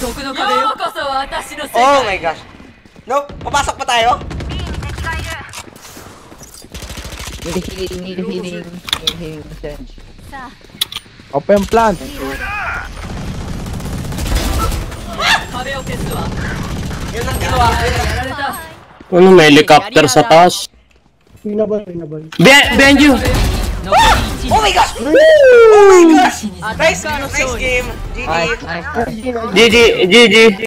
Oh my gosh. No, papasok pa tayo. Need healing. Open plant. Yun ang ginawa ko. Ano, may helicopter sa taas. Pinabay. Behind you! Oh my gosh! Oh my gosh! Nice game! GG! GG!